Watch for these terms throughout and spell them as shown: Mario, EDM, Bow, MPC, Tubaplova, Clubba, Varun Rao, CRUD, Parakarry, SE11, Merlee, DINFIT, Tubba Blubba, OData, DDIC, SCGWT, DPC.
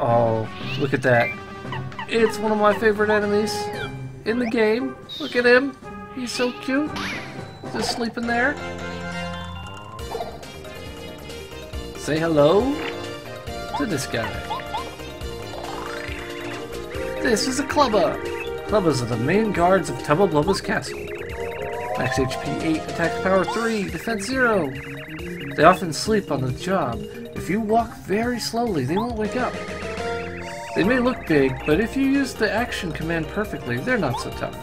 Oh, look at that. It's one of my favorite enemies in the game. Look at him. He's so cute. Just sleeping there. Say hello to this guy. This is a Clubba. Clubbas are the main guards of Tubba Blubba's castle. Max HP 8, attack power 3, defense 0. They often sleep on the job. If you walk very slowly, they won't wake up. They may look big, but if you use the action command perfectly, they're not so tough.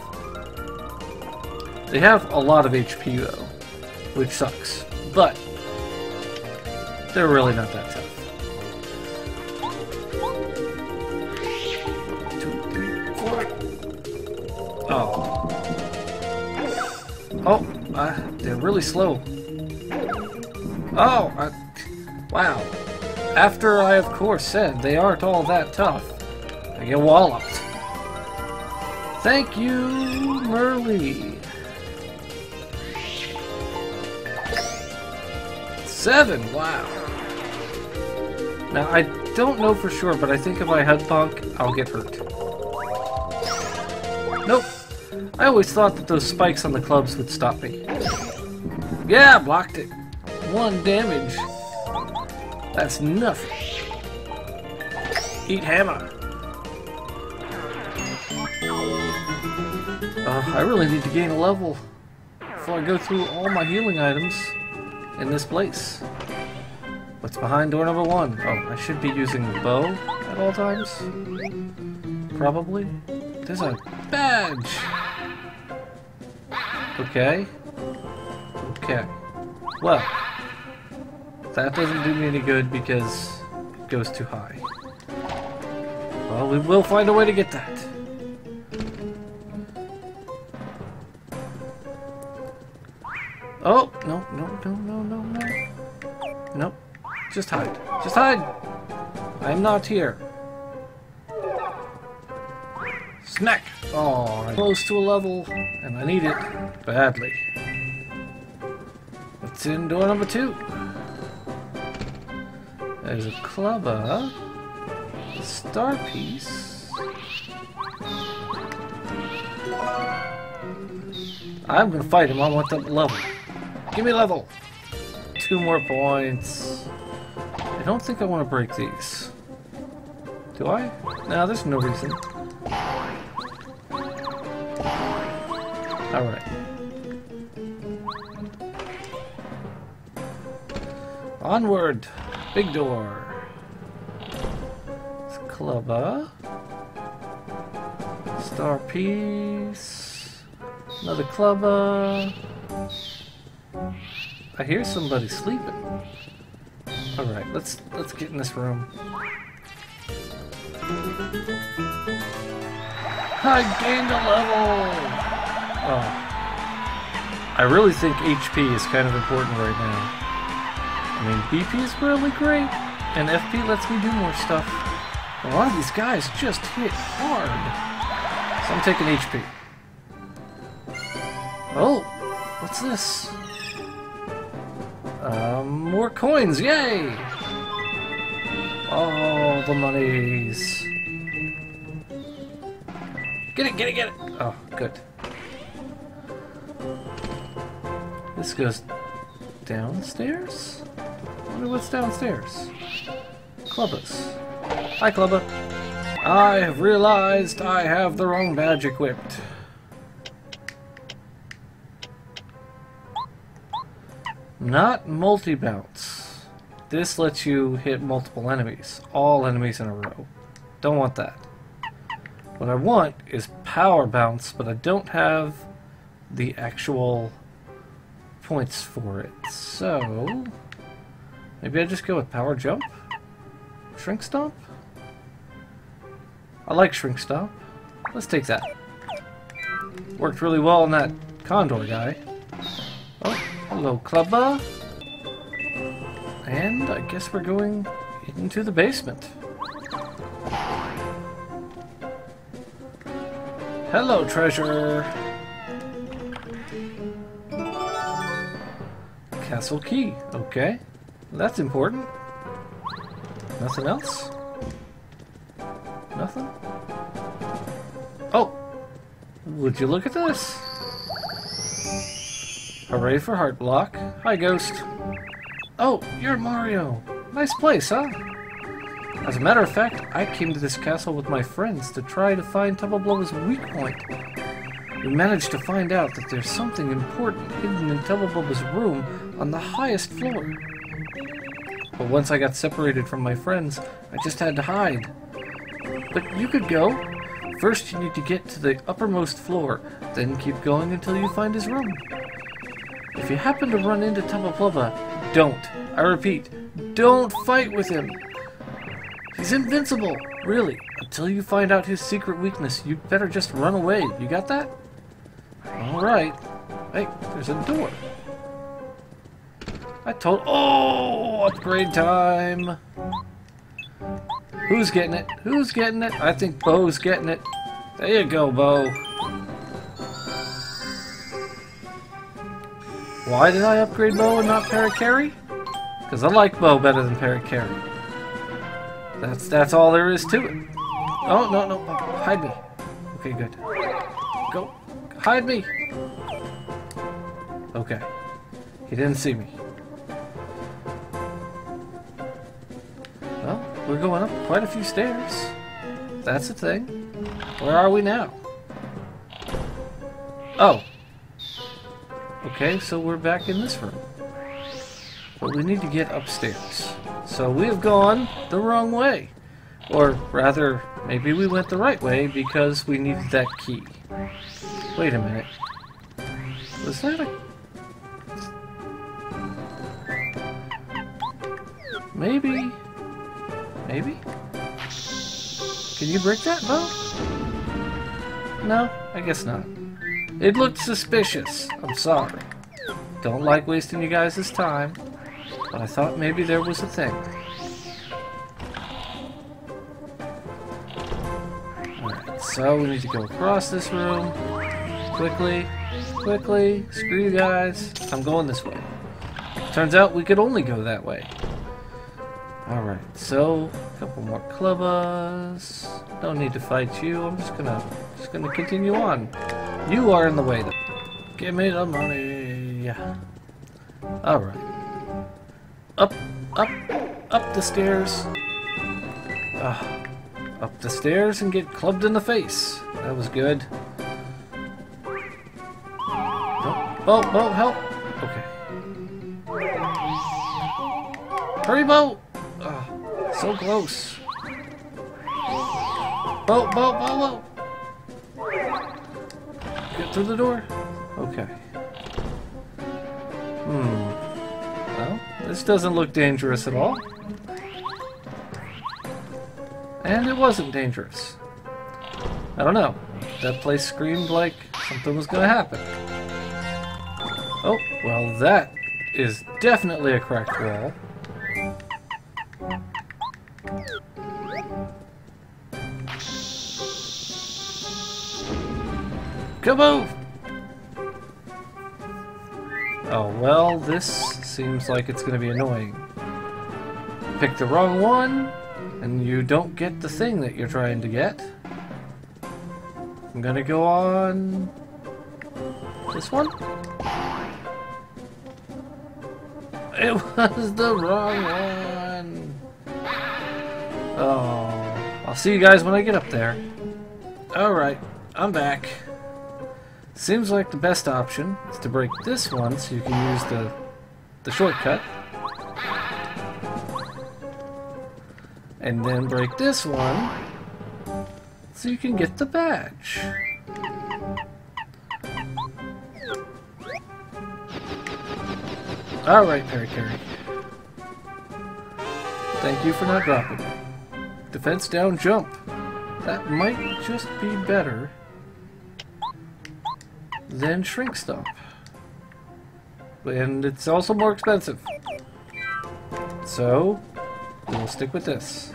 They have a lot of HP though, which sucks, but they're really not that tough. 2, 3, 4. Oh. Oh, they're really slow. Oh, wow. After I, of course, said they aren't all that tough, I get walloped. Thank you, Merlee. 7, wow. Now, I don't know for sure, but I think if I headbunk, I'll get hurt. Nope. I always thought that those spikes on the clubs would stop me. Yeah, blocked it. 1 damage. That's nothing. Eat hammer. I really need to gain a level before I go through all my healing items in this place. What's behind door number 1? Oh, I should be using the bow at all times. Probably. There's a badge. Okay. Okay. Well. That doesn't do me any good because it goes too high. Well, we will find a way to get that. Oh, no, no, no, no, no, no. Nope. Just hide. Just hide! I'm not here. Smack! Oh, I'm close to a level, and I need it badly. What's in door number 2? There's a Clubba, a star piece. I'm gonna fight him. I want that level. Give me level. 2 more points. I don't think I want to break these. Do I? No, there's no reason. All right. Onward. Big door. It's Clubba. Star piece. Another Clubba. I hear somebody sleeping. All right, let's get in this room. I gained a level. Oh, I really think HP is kind of important right now. I mean, BP is really great, and FP lets me do more stuff. A lot of these guys just hit hard. So I'm taking HP. Oh, what's this? More coins, yay! Oh, the monies. Get it, get it, get it! Oh, good. This goes downstairs? I wonder what's downstairs. Clubbas. Hi, Clubba. I have realized I have the wrong badge equipped. Not multi-bounce. This lets you hit multiple enemies. All enemies in a row. Don't want that. What I want is power bounce, but I don't have the actual points for it. So maybe I just go with power jump? Shrink stomp? I like shrink stomp. Let's take that. Worked really well on that condor guy. Oh, hello, Clubba. And I guess we're going into the basement. Hello, treasure. Castle key. Okay. That's important. Nothing else? Nothing? Oh! Would you look at this? Hooray for Heart Block. Hi, Ghost. Oh, you're Mario. Nice place, huh? As a matter of fact, I came to this castle with my friends to try to find Tubba Blubba's weak point. We managed to find out that there's something important hidden in Tubba Blubba's room on the highest floor. But once I got separated from my friends, I just had to hide. But you could go. First, you need to get to the uppermost floor, then keep going until you find his room. If you happen to run into Tubaplova, don't. I repeat, don't fight with him. He's invincible, really. Until you find out his secret weakness, you better just run away. You got that? Alright. Hey, there's a door. Oh! Upgrade time! Who's getting it? Who's getting it? I think Bow's getting it. There you go, Bow. Why did I upgrade Bow and not Parakarry? Because I like Bow better than Parakarry. That's all there is to it. Oh, no, no. Hide me. Okay, good. Go. Hide me! Okay. He didn't see me. Well, we're going up quite a few stairs. That's a thing. Where are we now? Oh. Okay, so we're back in this room. But we need to get upstairs. So we have gone the wrong way. Or rather, maybe we went the right way because we needed that key. Wait a minute. Was that a... Maybe. Maybe? Can you break that, Bow? No, I guess not. It looked suspicious. I'm sorry. Don't like wasting you guys' time. But I thought maybe there was a thing. Alright, so we need to go across this room. Quickly. Quickly. Screw you guys. I'm going this way. Turns out we could only go that way. Alright, so a couple more Clubbas. Don't need to fight you. I'm just gonna continue on. You are in the way though. Give me the money. Yeah. Alright. Up the stairs. Up the stairs and get clubbed in the face. That was good. Bow, help! Okay. Hurry, Bow! So close. Bow. Get through the door. Okay. Well, this doesn't look dangerous at all. And it wasn't dangerous. I don't know. That place screamed like something was gonna happen. Oh, well, that is definitely a cracked wall. Kaboom! Oh, well, this seems like it's gonna be annoying. Pick the wrong one, and you don't get the thing that you're trying to get. I'm gonna go on... this one? It was the wrong one! Oh, I'll see you guys when I get up there. Alright, I'm back. Seems like the best option is to break this one so you can use the shortcut. And then break this one so you can get the badge. Alright, Parakarry. Thank you for not dropping. Defense down jump. That might just be better. Then shrink stop. And it's also more expensive. So, we'll stick with this.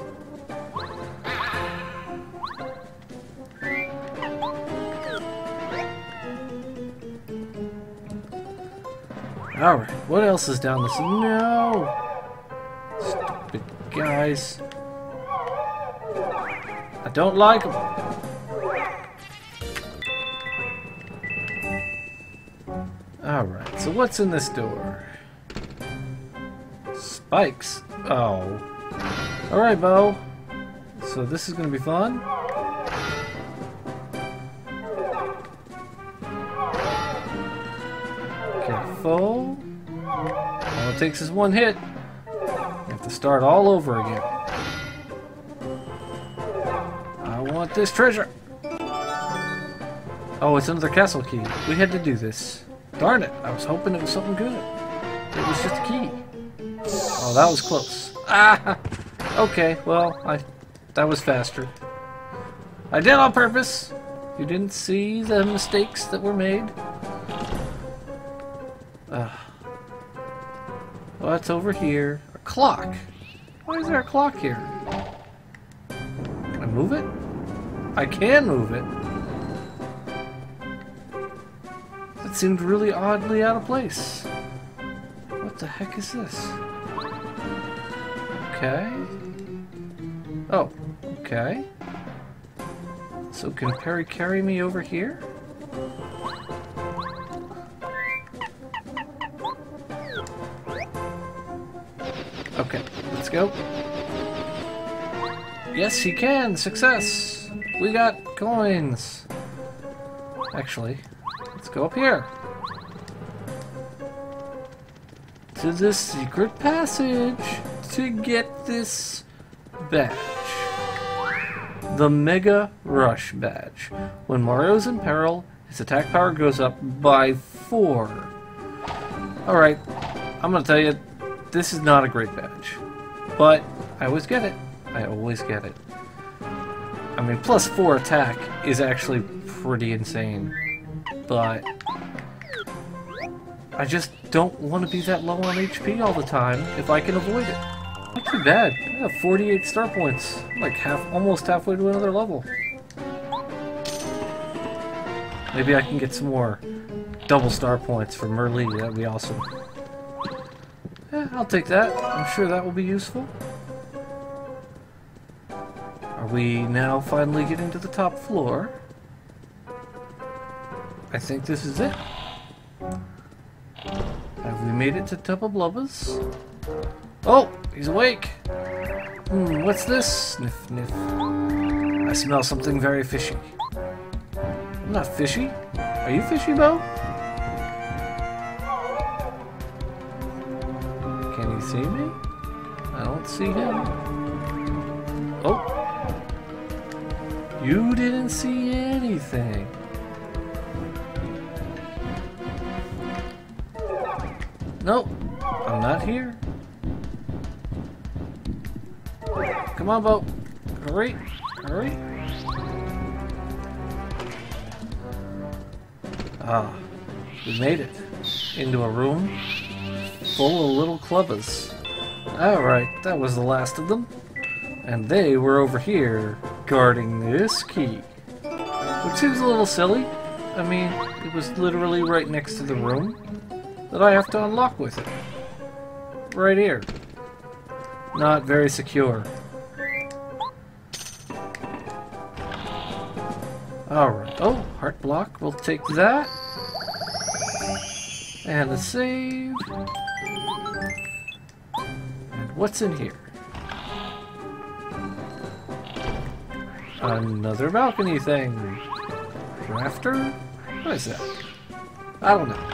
Alright, what else is down this? No! Stupid guys. I don't like them. Alright, so what's in this door? Spikes. Oh. Alright, Bow. So this is going to be fun. Careful. All it takes is one hit. You have to start all over again. I want this treasure. Oh, it's another castle key. We had to do this. Darn it, I was hoping it was something good. It was just a key. Oh, that was close. Ah! Okay, well, that was faster. I did on purpose. You didn't see the mistakes that were made. What's over here? A clock. Why is there a clock here? Can I move it? I can move it. That seemed really oddly out of place. What the heck is this? Okay. Oh, okay. So can Parakarry me over here? Okay, let's go. Yes, he can! Success! We got coins! Actually, let's go up here. To this secret passage to get this badge. The Mega Rush badge. When Mario's in peril, his attack power goes up by 4. Alright, I'm gonna tell you, this is not a great badge. But I always get it. I always get it. I mean, plus 4 attack is actually pretty insane. But I just don't want to be that low on HP all the time if I can avoid it. Not too bad. I have 48 star points. I'm like almost halfway to another level. Maybe I can get some more double star points from Merlee. That'd be awesome. Yeah, I'll take that. I'm sure that will be useful. Are we now finally getting to the top floor? I think this is it. Have we made it to Tubba Blubba's? Oh! He's awake! Hmm, what's this? Sniff, sniff. I smell something very fishy. I'm not fishy. Are you fishy, Bow? Can he see me? I don't see him. Oh! You didn't see anything. Nope. I'm not here. Come on, Bow. Hurry. Hurry. Ah. We made it. Into a room full of little Clubbas. Alright, that was the last of them. And they were over here guarding this key. Which seems a little silly. I mean, it was literally right next to the room that I have to unlock with it. Right here. Not very secure. Alright. Oh, heart block. We'll take that. And a save. And what's in here? Another balcony thing. Rafter? What is that? I don't know.